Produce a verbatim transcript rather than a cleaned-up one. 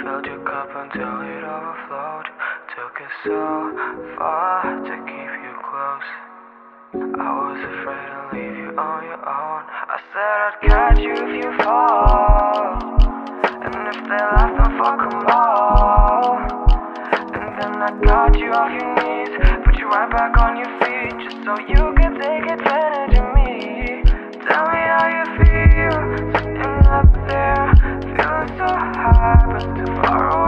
filled your cup until it overflowed. Took us so far to keep you close. I was afraid to leave you on your own. I said I'd catch you if you fall, and if they left, then fuck them all. And then I got you off your knees, put you right back on your feet, just so you could take advantage of me. Tell me how you feel, sitting up there, feeling so high but too far away.